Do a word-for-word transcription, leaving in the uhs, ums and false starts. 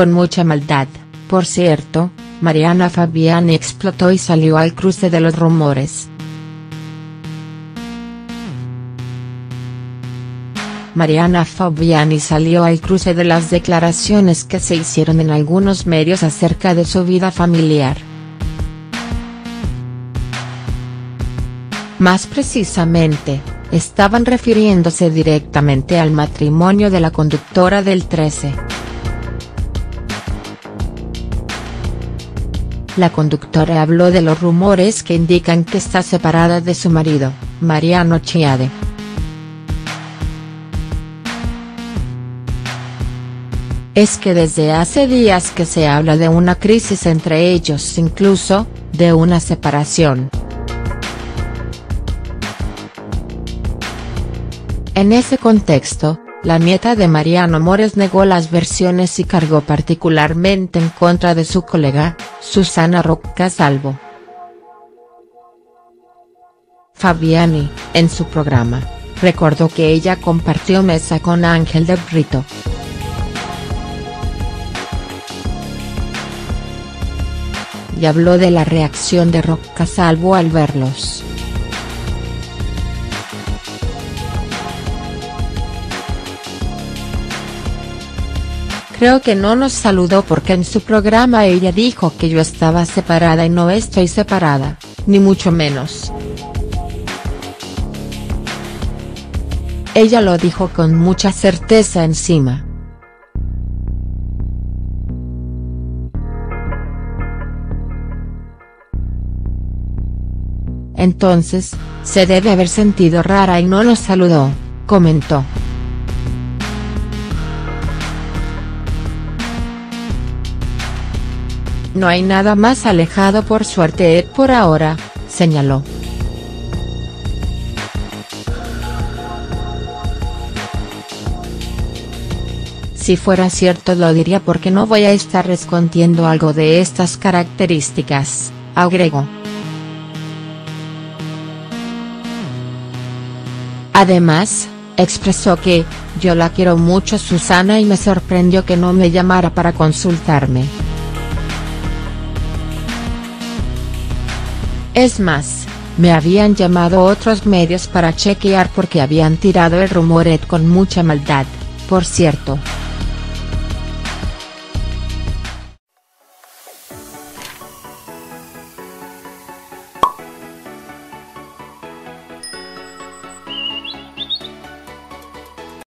con mucha maldad, por cierto. Mariana Fabbiani explotó y salió al cruce de los rumores. Mariana Fabbiani salió al cruce de las declaraciones que se hicieron en algunos medios acerca de su vida familiar. Más precisamente, estaban refiriéndose directamente al matrimonio de la conductora del trece. La conductora habló de los rumores que indican que está separada de su marido, Mariano Chiade. Es que desde hace días que se habla de una crisis entre ellos, incluso, de una separación. En ese contexto, la nieta de Mariano Mores negó las versiones y cargó particularmente en contra de su colega, Susana Rocca Salvo. Fabbiani, en su programa, recordó que ella compartió mesa con Ángel de Brito. Y habló de la reacción de Rocca Salvo al verlos. Creo que no nos saludó porque en su programa ella dijo que yo estaba separada y no estoy separada, ni mucho menos. Ella lo dijo con mucha certeza encima. Entonces, se debe haber sentido rara y no nos saludó, comentó. No hay nada más alejado por suerte por ahora, señaló. Si fuera cierto lo diría porque no voy a estar escondiendo algo de estas características, agregó. Además, expresó que, yo la quiero mucho Susana y me sorprendió que no me llamara para consultarme. Es más, me habían llamado otros medios para chequear porque habían tirado el rumoret con mucha maldad, por cierto.